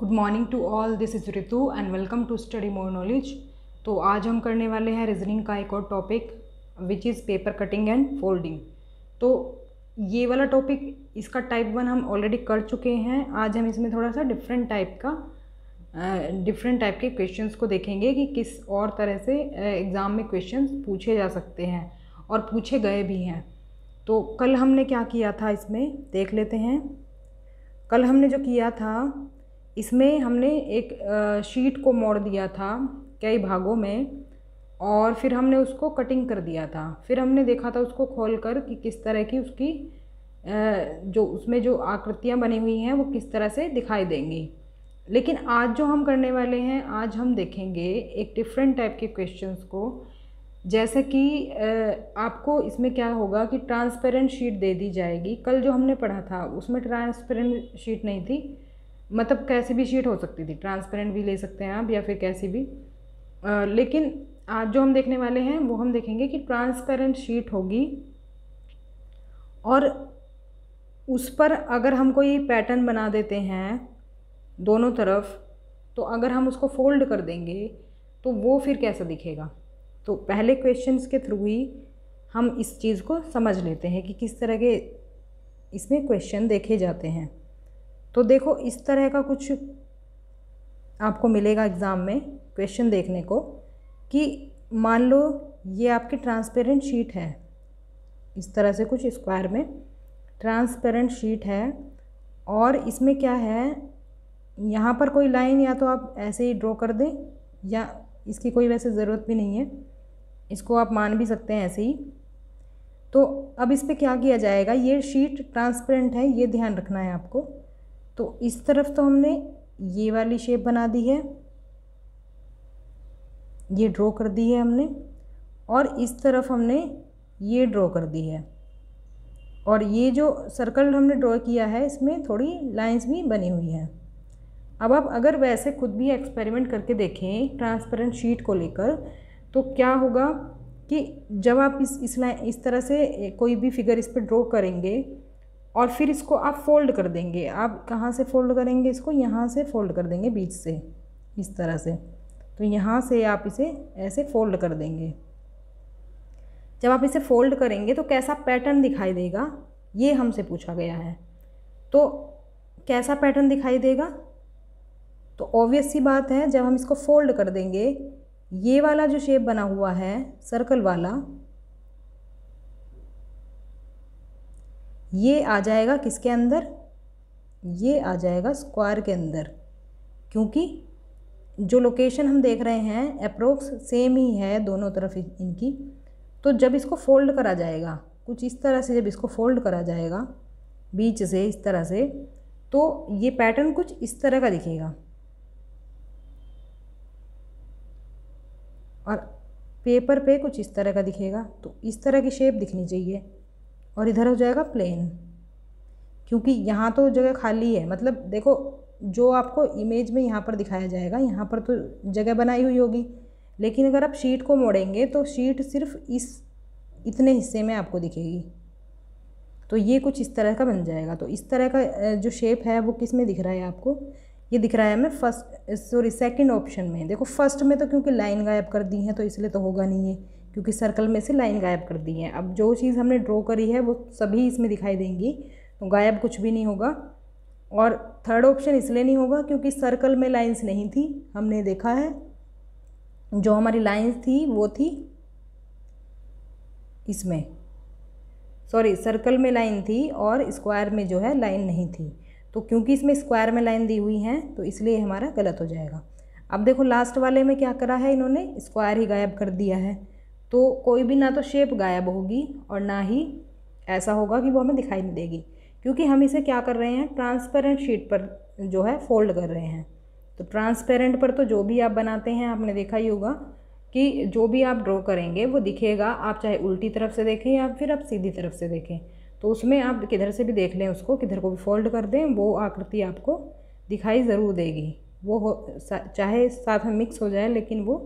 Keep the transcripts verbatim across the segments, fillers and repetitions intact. Good morning to all, this is Ritu and welcome to study more knowledge. तो आज हम करने वाले हैं रीजनिंग का एक और topic which is paper cutting and folding. तो ये वाला टॉपिक, इसका टाइप वन हम ऑलरेडी कर चुके हैं। आज हम इसमें थोड़ा सा डिफरेंट टाइप का डिफरेंट टाइप के क्वेश्चंस को देखेंगे कि किस और तरह से एग्ज़ाम में क्वेश्चंस पूछे जा सकते हैं और पूछे गए भी हैं। तो कल हमने क्या किया था इसमें देख लेते हैं। कल हमने जो किया था इसमें हमने एक शीट को मोड़ दिया था कई भागों में और फिर हमने उसको कटिंग कर दिया था। फिर हमने देखा था उसको खोलकर कि किस तरह की उसकी जो उसमें जो आकृतियाँ बनी हुई हैं वो किस तरह से दिखाई देंगी। लेकिन आज जो हम करने वाले हैं, आज हम देखेंगे एक डिफरेंट टाइप के क्वेश्चंस को। जैसे कि आपको इसमें क्या होगा कि ट्रांसपेरेंट शीट दे दी जाएगी। कल जो हमने पढ़ा था उसमें ट्रांसपेरेंट शीट नहीं थी, मतलब कैसी भी शीट हो सकती थी, ट्रांसपेरेंट भी ले सकते हैं आप या फिर कैसी भी। आ, लेकिन आज जो हम देखने वाले हैं वो हम देखेंगे कि ट्रांसपेरेंट शीट होगी और उस पर अगर हम कोई पैटर्न बना देते हैं दोनों तरफ, तो अगर हम उसको फोल्ड कर देंगे तो वो फिर कैसा दिखेगा। तो पहले क्वेश्चंस के थ्रू ही हम इस चीज़ को समझ लेते हैं कि किस तरह के इसमें क्वेश्चन देखे जाते हैं। तो देखो, इस तरह का कुछ आपको मिलेगा एग्ज़ाम में क्वेश्चन देखने को कि मान लो ये आपकी ट्रांसपेरेंट शीट है, इस तरह से कुछ स्क्वायर में ट्रांसपेरेंट शीट है और इसमें क्या है, यहाँ पर कोई लाइन या तो आप ऐसे ही ड्रॉ कर दें या इसकी कोई वैसे ज़रूरत भी नहीं है, इसको आप मान भी सकते हैं ऐसे ही। तो अब इस पर क्या किया जाएगा, ये शीट ट्रांसपेरेंट है, ये ध्यान रखना है आपको। तो इस तरफ तो हमने ये वाली शेप बना दी है, ये ड्रॉ कर दी है हमने, और इस तरफ हमने ये ड्रॉ कर दी है, और ये जो सर्कल हमने ड्रॉ किया है इसमें थोड़ी लाइंस भी बनी हुई हैं। अब आप अगर वैसे खुद भी एक्सपेरिमेंट करके देखें ट्रांसपेरेंट शीट को लेकर, तो क्या होगा कि जब आप इस इस, इस तरह से कोई भी फिगर इस पर ड्रॉ करेंगे और फिर इसको आप फोल्ड कर देंगे, आप कहाँ से फोल्ड करेंगे इसको, यहाँ से फोल्ड कर देंगे बीच से, इस तरह से। तो यहाँ से आप इसे ऐसे फोल्ड कर देंगे। जब आप इसे फोल्ड करेंगे तो कैसा पैटर्न दिखाई देगा, ये हमसे पूछा गया है। तो कैसा पैटर्न दिखाई देगा, तो ऑब्वियस सी बात है जब हम इसको फोल्ड कर देंगे, ये वाला जो शेप बना हुआ है सर्कल वाला, ये आ जाएगा किसके अंदर, ये आ जाएगा स्क्वायर के अंदर, क्योंकि जो लोकेशन हम देख रहे हैं अप्रोक्स सेम ही है दोनों तरफ इनकी। तो जब इसको फोल्ड करा जाएगा कुछ इस तरह से, जब इसको फोल्ड करा जाएगा बीच से इस तरह से, तो ये पैटर्न कुछ इस तरह का दिखेगा। और पेपर पे कुछ इस तरह का दिखेगा, तो इस तरह की शेप दिखनी चाहिए। और इधर हो जाएगा प्लेन, क्योंकि यहाँ तो जगह खाली है, मतलब देखो जो आपको इमेज में यहाँ पर दिखाया जाएगा यहाँ पर तो जगह बनाई हुई होगी, लेकिन अगर आप शीट को मोड़ेंगे तो शीट सिर्फ इस इतने हिस्से में आपको दिखेगी। तो ये कुछ इस तरह का बन जाएगा। तो इस तरह का जो शेप है वो किस में दिख रहा है आपको, ये दिख रहा है हमें फर्स्ट सॉरी सेकेंड ऑप्शन में। देखो फर्स्ट में तो क्योंकि लाइन गायब कर दी है तो इसलिए तो होगा नहीं है, क्योंकि सर्कल में से लाइन गायब कर दी है। अब जो चीज़ हमने ड्रॉ करी है वो सभी इसमें दिखाई देंगी, तो गायब कुछ भी नहीं होगा। और थर्ड ऑप्शन इसलिए नहीं होगा क्योंकि सर्कल में लाइंस नहीं थी, हमने देखा है जो हमारी लाइंस थी वो थी इसमें, सॉरी सर्कल में लाइन थी और स्क्वायर में जो है लाइन नहीं थी। तो क्योंकि इसमें स्क्वायर में लाइन दी हुई है तो इसलिए हमारा गलत हो जाएगा। अब देखो लास्ट वाले में क्या करा है इन्होंने, स्क्वायर ही गायब कर दिया है, तो कोई भी ना तो शेप गायब होगी और ना ही ऐसा होगा कि वो हमें दिखाई नहीं देगी, क्योंकि हम इसे क्या कर रहे हैं, ट्रांसपेरेंट शीट पर जो है फोल्ड कर रहे हैं। तो ट्रांसपेरेंट पर तो जो भी आप बनाते हैं आपने देखा ही होगा कि जो भी आप ड्रॉ करेंगे वो दिखेगा, आप चाहे उल्टी तरफ से देखें या फिर आप सीधी तरफ से देखें। तो उसमें आप किधर से भी देख लें, उसको किधर को भी फोल्ड कर दें, वो आकृति आपको दिखाई ज़रूर देगी। वो हो, चाहे साथ में मिक्स हो जाए लेकिन वो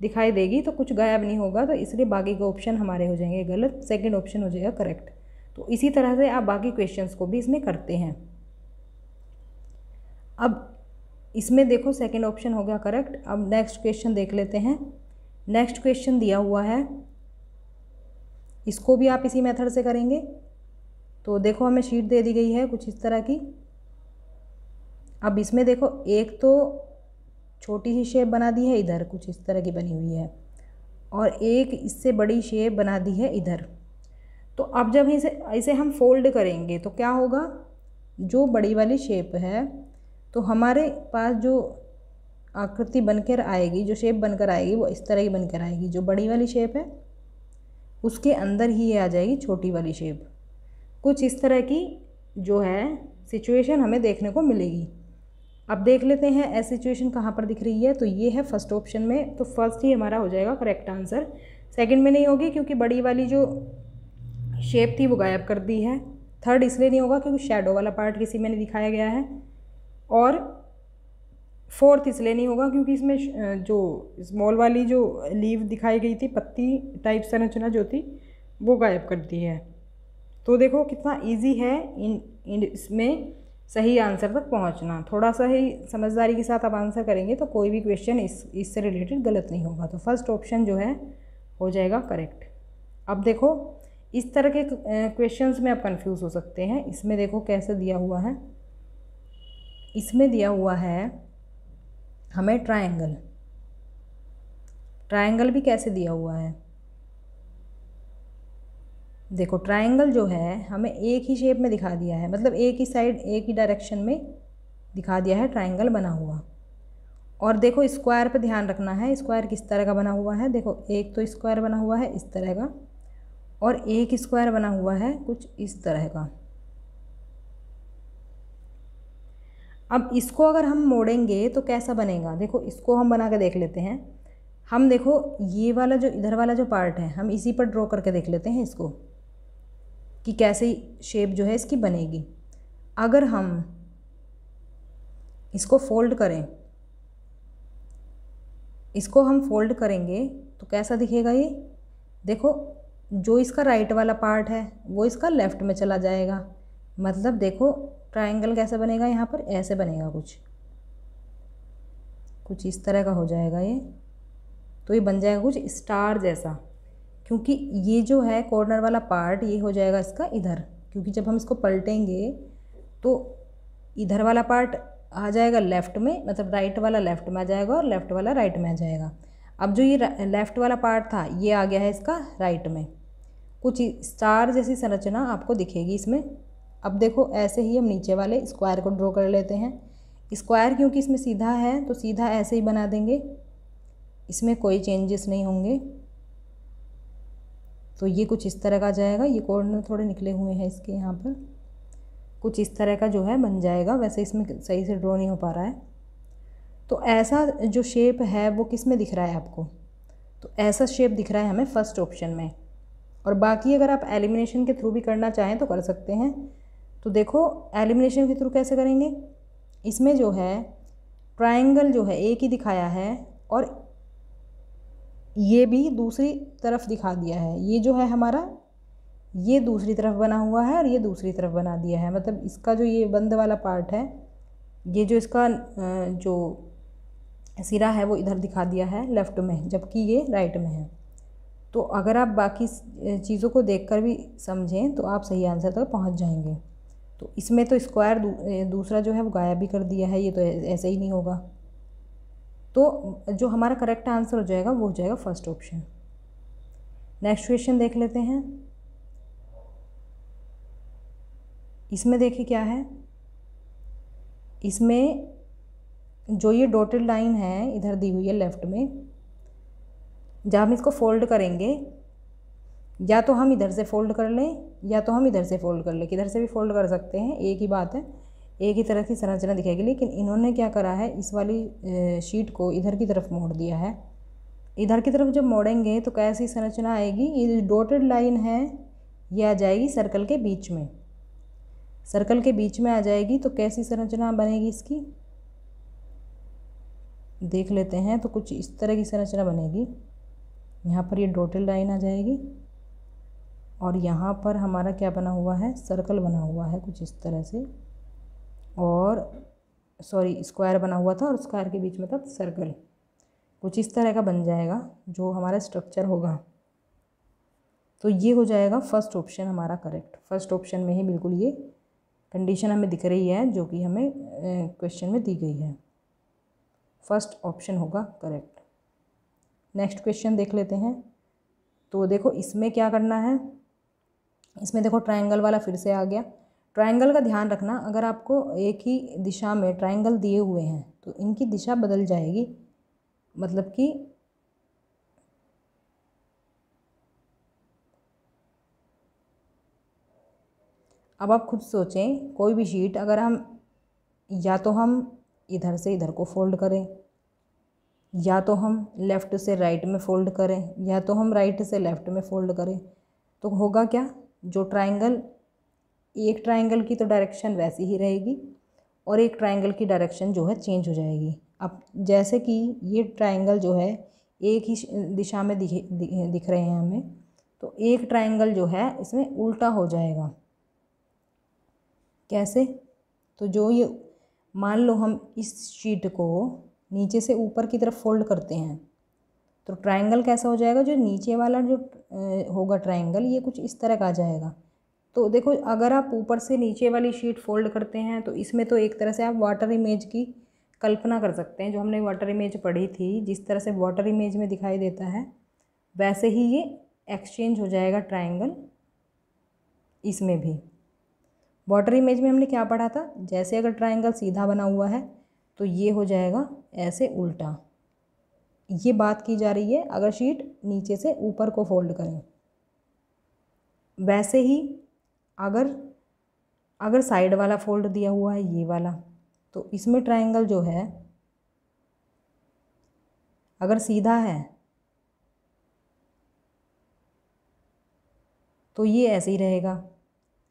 दिखाई देगी, तो कुछ गायब नहीं होगा। तो इसलिए बाकी के ऑप्शन हमारे हो जाएंगे गलत, सेकंड ऑप्शन हो जाएगा करेक्ट। तो इसी तरह से आप बाकी क्वेश्चंस को भी इसमें करते हैं। अब इसमें देखो सेकंड ऑप्शन हो गया करेक्ट। अब नेक्स्ट क्वेश्चन देख लेते हैं। नेक्स्ट क्वेश्चन दिया हुआ है, इसको भी आप इसी मेथड से करेंगे। तो देखो हमें शीट दे दी गई है कुछ इस तरह की। अब इसमें देखो एक तो छोटी सी शेप बना दी है इधर, कुछ इस तरह की बनी हुई है, और एक इससे बड़ी शेप बना दी है इधर। तो अब जब इसे इसे हम फोल्ड करेंगे तो क्या होगा, जो बड़ी वाली शेप है तो हमारे पास जो आकृति बनकर आएगी, जो शेप बनकर आएगी वो इस तरह की बनकर आएगी। जो बड़ी वाली शेप है उसके अंदर ही ये आ जाएगी छोटी वाली शेप। कुछ इस तरह की जो है सिचुएशन हमें देखने को मिलेगी। अब देख लेते हैं ऐसी सिचुएशन कहाँ पर दिख रही है। तो ये है फर्स्ट ऑप्शन में, तो फर्स्ट ही हमारा हो जाएगा करेक्ट आंसर। सेकंड में नहीं होगी क्योंकि बड़ी वाली जो शेप थी वो गायब कर दी है। थर्ड इसलिए नहीं होगा क्योंकि शेडो वाला पार्ट किसी में नहीं दिखाया गया है। और फोर्थ इसलिए नहीं होगा क्योंकि इसमें जो स्मॉल वाली जो लीव दिखाई गई थी, पत्ती टाइप संरचना जो थी वो गायब कर दी है। तो देखो कितना इजी है इन इन इसमें सही आंसर तक पहुंचना। थोड़ा सा ही समझदारी के साथ आप आंसर करेंगे तो कोई भी क्वेश्चन इस इससे रिलेटेड गलत नहीं होगा। तो फर्स्ट ऑप्शन जो है हो जाएगा करेक्ट। अब देखो इस तरह के क्वेश्चंस में आप कंफ्यूज हो सकते हैं। इसमें देखो कैसे दिया हुआ है, इसमें दिया हुआ है हमें ट्रायंगल। ट्रायंगल भी कैसे दिया हुआ है, देखो ट्रायंगल जो है हमें एक ही शेप में दिखा दिया है, मतलब एक ही साइड एक ही डायरेक्शन में दिखा दिया है ट्रायंगल बना हुआ। और देखो स्क्वायर पे ध्यान रखना है, स्क्वायर किस तरह का बना हुआ है। देखो एक तो स्क्वायर बना हुआ है इस तरह का, और एक स्क्वायर बना हुआ है कुछ इस तरह का। अब इसको अगर हम मोड़ेंगे तो कैसा बनेगा, देखो इसको हम बना के देख लेते हैं। हम देखो ये वाला जो इधर वाला जो पार्ट है हम इसी पर ड्रॉ करके देख लेते हैं इसको, कि कैसे शेप जो है इसकी बनेगी। अगर हम इसको फोल्ड करें, इसको हम फोल्ड करेंगे तो कैसा दिखेगा ये, देखो जो इसका राइट वाला पार्ट है वो इसका लेफ़्ट में चला जाएगा। मतलब देखो ट्रायंगल कैसे बनेगा, यहाँ पर ऐसे बनेगा, कुछ कुछ इस तरह का हो जाएगा ये। तो ये बन जाएगा कुछ स्टार जैसा, क्योंकि ये जो है कॉर्नर वाला पार्ट ये हो जाएगा इसका इधर, क्योंकि जब हम इसको पलटेंगे तो इधर वाला पार्ट आ जाएगा लेफ़्ट में, मतलब राइट वाला लेफ़्ट में आ जाएगा और लेफ़्ट वाला राइट में आ जाएगा। अब जो ये लेफ़्ट वाला पार्ट था ये आ गया है इसका राइट में। कुछ स्टार जैसी संरचना आपको दिखेगी इसमें। अब देखो ऐसे ही हम नीचे वाले स्क्वायर को ड्रॉ कर लेते हैं। स्क्वायर क्योंकि इसमें सीधा है तो सीधा ऐसे ही बना देंगे, इसमें कोई चेंजेस नहीं होंगे। तो ये कुछ इस तरह का जाएगा, ये कॉर्नर थोड़े निकले हुए हैं इसके, यहाँ पर कुछ इस तरह का जो है बन जाएगा। वैसे इसमें सही से ड्रॉ नहीं हो पा रहा है। तो ऐसा जो शेप है वो किस में दिख रहा है आपको, तो ऐसा शेप दिख रहा है हमें फर्स्ट ऑप्शन में। और बाकी अगर आप एलिमिनेशन के थ्रू भी करना चाहें तो कर सकते हैं। तो देखो एलिमिनेशन के थ्रू कैसे करेंगे, इसमें जो है ट्रायंगल जो है एक ही दिखाया है और ये भी दूसरी तरफ दिखा दिया है। ये जो है हमारा ये दूसरी तरफ बना हुआ है और ये दूसरी तरफ बना दिया है, मतलब इसका जो ये बंद वाला पार्ट है, ये जो इसका जो सिरा है वो इधर दिखा दिया है लेफ़्ट में, जबकि ये राइट में है। तो अगर आप बाकी चीज़ों को देखकर भी समझें तो आप सही आंसर तक पहुंच जाएंगे। तो इसमें तो स्क्वायर दू, दूसरा जो है वो गायब भी कर दिया है, ये तो ऐसे ही नहीं होगा। तो जो हमारा करेक्ट आंसर हो जाएगा वो हो जाएगा फर्स्ट ऑप्शन। नेक्स्ट क्वेश्चन देख लेते हैं। इसमें देखिए क्या है, इसमें जो ये डॉटेड लाइन है इधर दी हुई है लेफ़्ट में, जब हम इसको फोल्ड करेंगे या तो हम इधर से फोल्ड कर लें या तो हम इधर से फोल्ड कर लें, किधर से भी फोल्ड कर सकते हैं, एक ही बात है, एक ही तरह की संरचना दिखेगी। लेकिन इन्होंने क्या करा है, इस वाली शीट को इधर की तरफ मोड़ दिया है। इधर की तरफ जब मोड़ेंगे तो कैसी संरचना आएगी, ये जो डॉटेड लाइन है ये आ जाएगी सर्कल के बीच में। सर्कल के बीच में आ जाएगी तो कैसी संरचना बनेगी इसकी, देख लेते हैं। तो कुछ इस तरह की संरचना बनेगी, यहाँ पर ये डॉटेड लाइन आ जाएगी और यहाँ पर हमारा क्या बना हुआ है, सर्कल बना हुआ है कुछ इस तरह से, और सॉरी स्क्वायर बना हुआ था और स्क्वायर के बीच में था सर्कल। कुछ इस तरह का बन जाएगा जो हमारा स्ट्रक्चर होगा। तो ये हो जाएगा फर्स्ट ऑप्शन हमारा करेक्ट। फर्स्ट ऑप्शन में ही बिल्कुल ये कंडीशन हमें दिख रही है जो कि हमें क्वेश्चन में दी गई है। फर्स्ट ऑप्शन होगा करेक्ट। नेक्स्ट क्वेश्चन देख लेते हैं। तो देखो इसमें क्या करना है, इसमें देखो ट्रायंगल वाला फिर से आ गया। ट्रायंगल का ध्यान रखना, अगर आपको एक ही दिशा में ट्रायंगल दिए हुए हैं तो इनकी दिशा बदल जाएगी, मतलब कि अब आप खुद सोचें कोई भी शीट अगर हम या तो हम इधर से इधर को फोल्ड करें, या तो हम लेफ़्ट से राइट में फ़ोल्ड करें, या तो हम राइट से लेफ़्ट में फ़ोल्ड करें, तो होगा क्या जो ट्रायंगल एक ट्रायंगल की तो डायरेक्शन वैसी ही रहेगी और एक ट्रायंगल की डायरेक्शन जो है चेंज हो जाएगी। अब जैसे कि ये ट्रायंगल जो है एक ही दिशा में दिखे दिख रहे हैं हमें, तो एक ट्रायंगल जो है इसमें उल्टा हो जाएगा। कैसे? तो जो ये मान लो हम इस शीट को नीचे से ऊपर की तरफ फोल्ड करते हैं तो ट्रायंगल कैसा हो जाएगा, जो नीचे वाला जो होगा ट्रायंगल ये कुछ इस तरह का आ जाएगा। तो देखो अगर आप ऊपर से नीचे वाली शीट फोल्ड करते हैं तो इसमें तो एक तरह से आप वाटर इमेज की कल्पना कर सकते हैं। जो हमने वाटर इमेज पढ़ी थी, जिस तरह से वाटर इमेज में दिखाई देता है वैसे ही ये एक्सचेंज हो जाएगा ट्रायंगल। इसमें भी वाटर इमेज में हमने क्या पढ़ा था, जैसे अगर ट्रायंगल सीधा बना हुआ है तो ये हो जाएगा ऐसे उल्टा। ये बात की जा रही है अगर शीट नीचे से ऊपर को फोल्ड करें। वैसे ही अगर अगर साइड वाला फोल्ड दिया हुआ है ये वाला, तो इसमें ट्रायंगल जो है अगर सीधा है तो ये ऐसे ही रहेगा,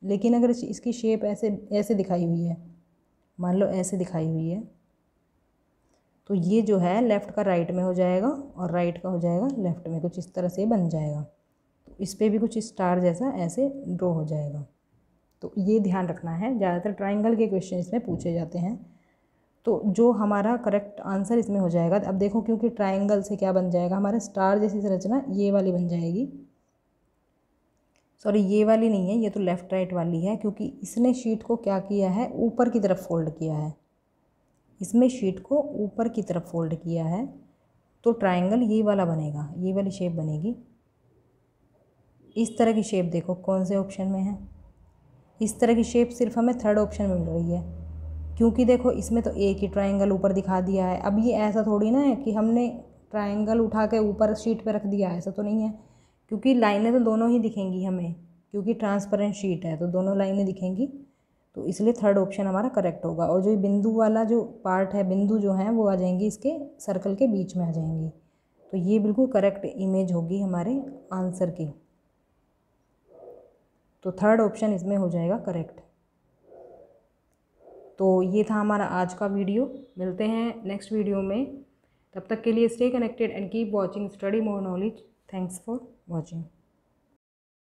लेकिन अगर इसकी शेप ऐसे ऐसे दिखाई हुई है, मान लो ऐसे दिखाई हुई है, तो ये जो है लेफ़्ट का राइट में हो जाएगा और राइट का हो जाएगा लेफ़्ट में, कुछ इस तरह से बन जाएगा। तो इस पर भी कुछ स्टार जैसा ऐसे ड्रॉ हो जाएगा। तो ये ध्यान रखना है, ज़्यादातर ट्रायंगल के क्वेश्चन इसमें पूछे जाते हैं। तो जो हमारा करेक्ट आंसर इसमें हो जाएगा, अब देखो क्योंकि ट्रायंगल से क्या बन जाएगा, हमारा स्टार जैसी संरचना ये वाली बन जाएगी। सॉरी ये वाली नहीं है, ये तो लेफ़्ट राइट वाली है, क्योंकि इसने शीट को क्या किया है, ऊपर की तरफ फोल्ड किया है। इसमें शीट को ऊपर की तरफ फोल्ड किया है तो ट्रायंगल ये वाला बनेगा, ये वाली शेप बनेगी। इस तरह की शेप देखो कौन से ऑप्शन में है। इस तरह की शेप सिर्फ हमें थर्ड ऑप्शन में मिल रही है, क्योंकि देखो इसमें तो एक ही ट्रायंगल ऊपर दिखा दिया है। अब ये ऐसा थोड़ी ना है कि हमने ट्रायंगल उठा के ऊपर शीट पे रख दिया, ऐसा तो नहीं है, क्योंकि लाइनें तो दोनों ही दिखेंगी हमें, क्योंकि ट्रांसपेरेंट शीट है तो दोनों लाइनें दिखेंगी। तो इसलिए थर्ड ऑप्शन हमारा करेक्ट होगा। और जो बिंदु वाला जो पार्ट है, बिंदु जो है वो आ जाएंगी इसके सर्कल के बीच में आ जाएंगी। तो ये बिल्कुल करेक्ट इमेज होगी हमारे आंसर की। तो थर्ड ऑप्शन इसमें हो जाएगा करेक्ट। तो ये था हमारा आज का वीडियो। मिलते हैं नेक्स्ट वीडियो में, तब तक के लिए stay connected and keep watching study more knowledge. Thanks for watching।